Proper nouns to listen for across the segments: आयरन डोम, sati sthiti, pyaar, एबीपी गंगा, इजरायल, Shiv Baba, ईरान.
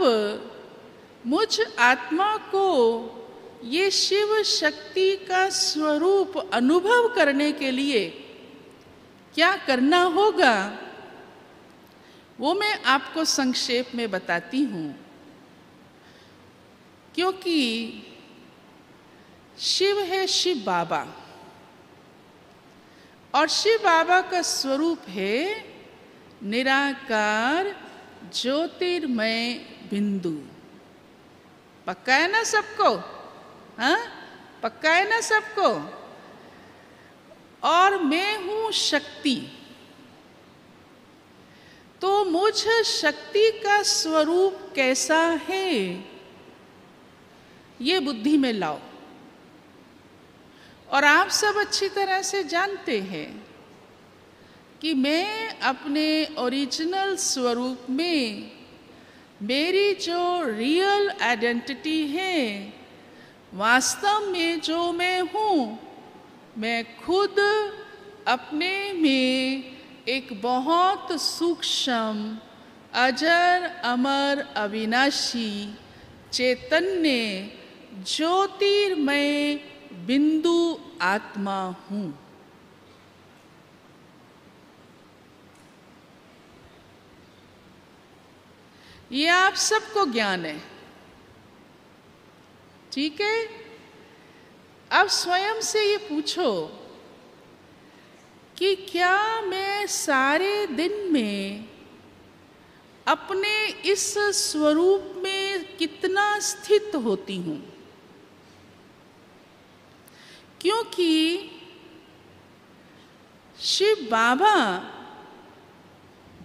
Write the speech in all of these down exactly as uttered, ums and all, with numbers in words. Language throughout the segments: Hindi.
आप मुझ आत्मा को ये शिव शक्ति का स्वरूप अनुभव करने के लिए क्या करना होगा, वो मैं आपको संक्षेप में बताती हूँ। क्योंकि शिव है शिव बाबा और शिव बाबा का स्वरूप है निराकार ज्योतिर्मय बिंदु। पक्का है ना सबको? हाँ, पक्का है ना सबको? और मैं हूँ शक्ति, तो मुझ शक्ति का स्वरूप कैसा है ये बुद्धि में लाओ। और आप सब अच्छी तरह से जानते हैं कि मैं अपने ओरिजिनल स्वरूप में मेरी जो रियल आइडेंटिटी है, वास्तव में जो मैं हूँ, मैं खुद अपने में एक बहुत सूक्ष्म अजर अमर अविनाशी चैतन्य ज्योतिर्मय बिंदु आत्मा हूँ। ये आप सबको ज्ञान है, ठीक है? अब स्वयं से ये पूछो कि क्या मैं सारे दिन में अपने इस स्वरूप में कितना स्थित होती हूँ? क्योंकि शिव बाबा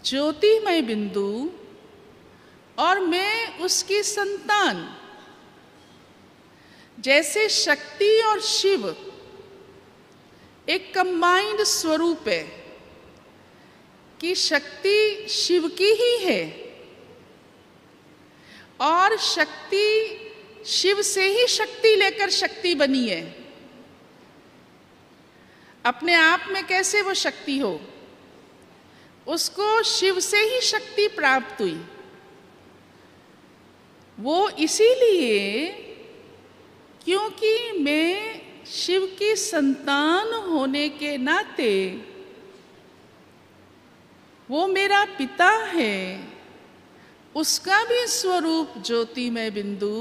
ज्योतिमय बिंदु और मैं उसकी संतान, जैसे शक्ति और शिव एक कंबाइंड स्वरूप है कि शक्ति शिव की ही है और शक्ति शिव से ही शक्ति लेकर शक्ति बनी है। अपने आप में कैसे वो शक्ति हो, उसको शिव से ही शक्ति प्राप्त हुई। वो इसीलिए क्योंकि मैं शिव की संतान होने के नाते, वो मेरा पिता है, उसका भी स्वरूप ज्योतिमय बिंदु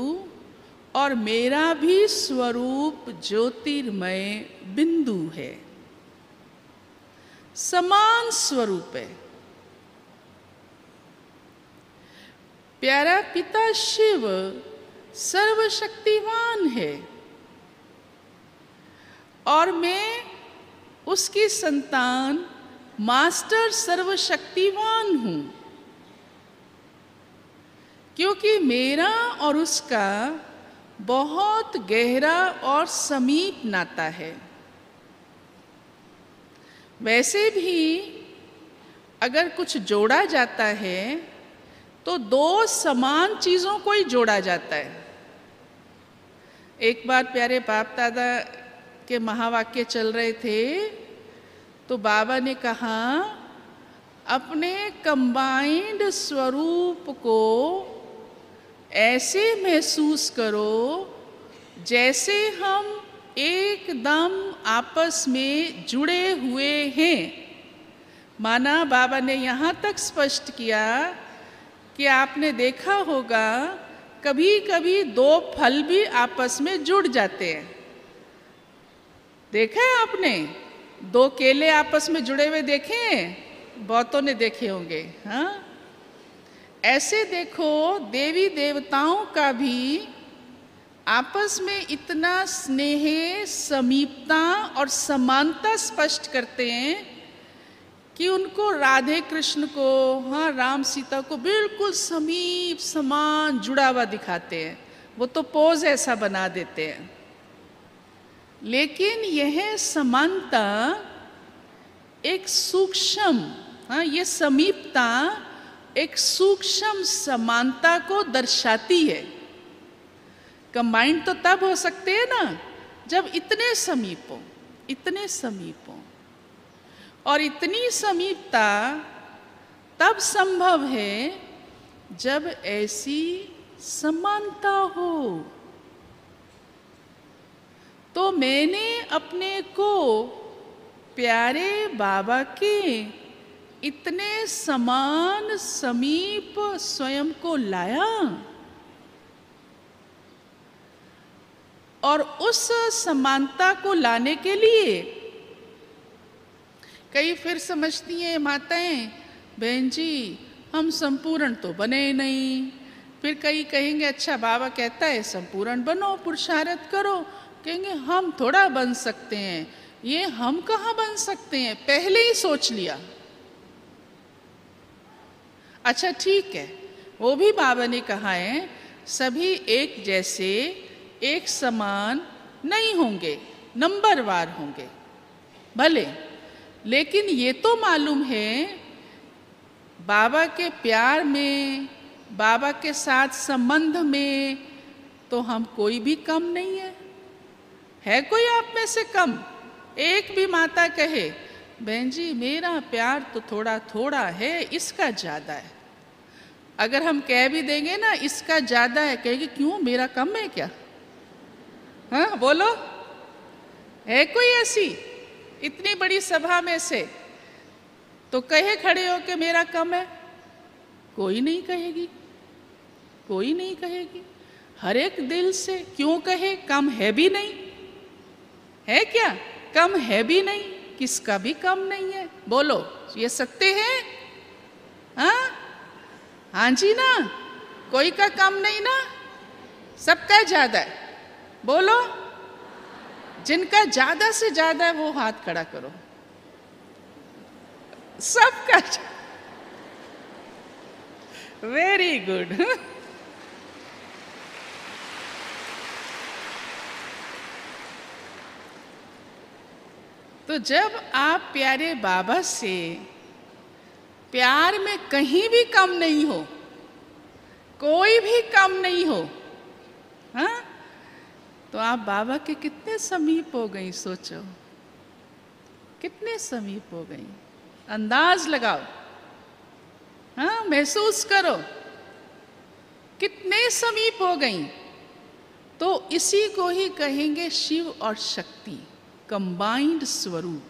और मेरा भी स्वरूप ज्योतिर्मय बिंदु है, समान स्वरूप है। प्यारा पिता शिव सर्वशक्तिमान है और मैं उसकी संतान मास्टर सर्वशक्तिमान हूँ, क्योंकि मेरा और उसका बहुत गहरा और समीप नाता है। वैसे भी अगर कुछ जोड़ा जाता है तो दो समान चीज़ों को ही जोड़ा जाता है। एक बार प्यारे बाप दादा के महावाक्य चल रहे थे तो बाबा ने कहा, अपने कंबाइंड स्वरूप को ऐसे महसूस करो जैसे हम एकदम आपस में जुड़े हुए हैं। माना बाबा ने यहाँ तक स्पष्ट किया कि आपने देखा होगा कभी कभी दो फल भी आपस में जुड़ जाते हैं। देखा है आपने? दो केले आपस में जुड़े हुए देखे हैं? बहुतों ने देखे होंगे। हाँ, ऐसे देखो देवी देवताओं का भी आपस में इतना स्नेह, समीपता और समानता स्पष्ट करते हैं कि उनको राधे कृष्ण को, हाँ, राम सीता को बिल्कुल समीप समान जुड़ा हुआ दिखाते हैं। वो तो पोज ऐसा बना देते हैं, लेकिन यह समानता एक सूक्ष्म, हाँ, ये समीपता एक सूक्ष्म समानता को दर्शाती है। कंबाइंड तो तब हो सकते हैं ना जब इतने समीप हो, इतने समीप हो, और इतनी समीपता तब संभव है जब ऐसी समानता हो तो मैंने अपने को प्यारे बाबा के इतने समान समीप स्वयं को लाया और उस समानता को लाने के लिए कई फिर समझती हैं माताएं, बहन जी हम संपूर्ण तो बने ही नहीं। फिर कई कहेंगे अच्छा बाबा कहता है संपूर्ण बनो, पुरुषार्थ करो, कहेंगे हम थोड़ा बन सकते हैं, ये हम कहाँ बन सकते हैं, पहले ही सोच लिया। अच्छा ठीक है, वो भी बाबा ने कहा है सभी एक जैसे एक समान नहीं होंगे, नंबरवार होंगे भले, लेकिन ये तो मालूम है बाबा के प्यार में, बाबा के साथ संबंध में तो हम कोई भी कम नहीं है। है कोई आप में से कम? एक भी माता कहे बहन जी मेरा प्यार तो थोड़ा थोड़ा है, इसका ज़्यादा है। अगर हम कह भी देंगे ना इसका ज़्यादा है, कहेगी क्यों मेरा कम है क्या? हाँ बोलो, है कोई ऐसी इतनी बड़ी सभा में से तो कहे खड़े हो के मेरा कम है? कोई नहीं कहेगी, कोई नहीं कहेगी। हर एक दिल से क्यों कहे, कम है भी नहीं, है क्या? कम है भी नहीं, किसका भी कम नहीं है। बोलो ये सत्य है? हाँ हाँ जी ना, कोई का कम नहीं ना, सबका ज्यादा है। बोलो जिनका ज्यादा से ज्यादा है वो हाथ खड़ा करो। सबका वेरी गुड। तो जब आप प्यारे बाबा से प्यार में कहीं भी कम नहीं हो, कोई भी कम नहीं हो, हाँ तो आप बाबा के कितने समीप हो गई, सोचो कितने समीप हो गई। अंदाज लगाओ, हाँ महसूस करो कितने समीप हो गई। तो इसी को ही कहेंगे शिव और शक्ति, कंबाइंड स्वरूप।